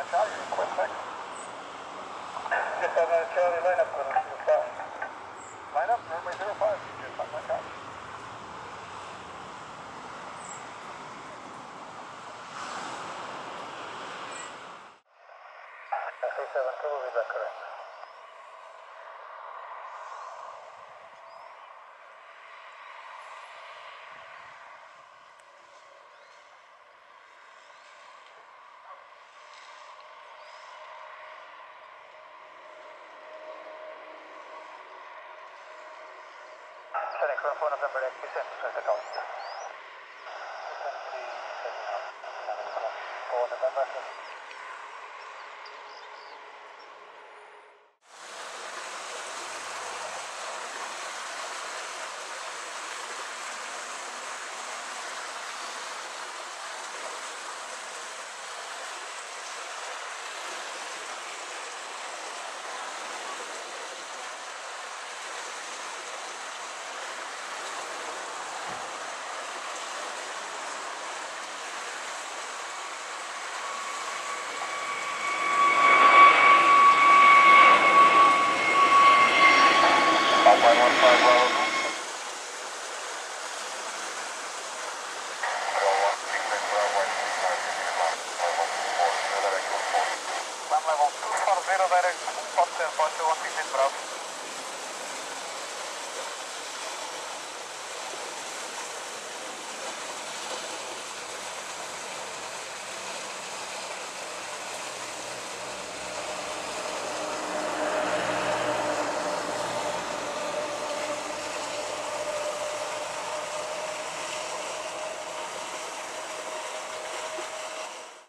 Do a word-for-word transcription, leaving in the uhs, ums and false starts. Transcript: uh, Charlie, quick, quick. Just have a Charlie line up, going to stop. Line up, runway zero five. Just stop my Charlie. three seven Kilo, is that correct? Sorry, current phone number is sent to the account. twenty-three seven, November.